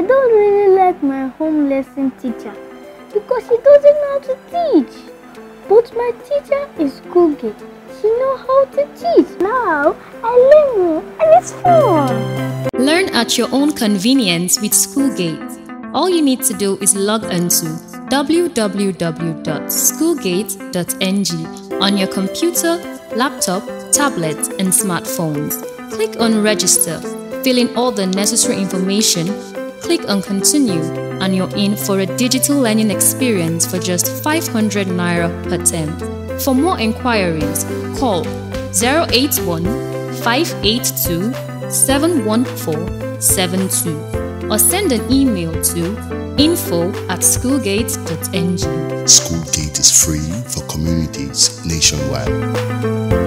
I don't really like my home lesson teacher because he doesn't know how to teach. But my teacher is Schoolgate. She knows how to teach. Now I learn more and it's fun. Learn at your own convenience with Schoolgate. All you need to do is log on to www.schoolgate.ng on your computer, laptop, tablet and smartphones. Click on register. Fill in all the necessary information, click on continue, and you're in for a digital learning experience for just 500 Naira per term. For more inquiries, call 081-582-71472 or send an email to info@schoolgate.ng. Schoolgate is free for communities nationwide.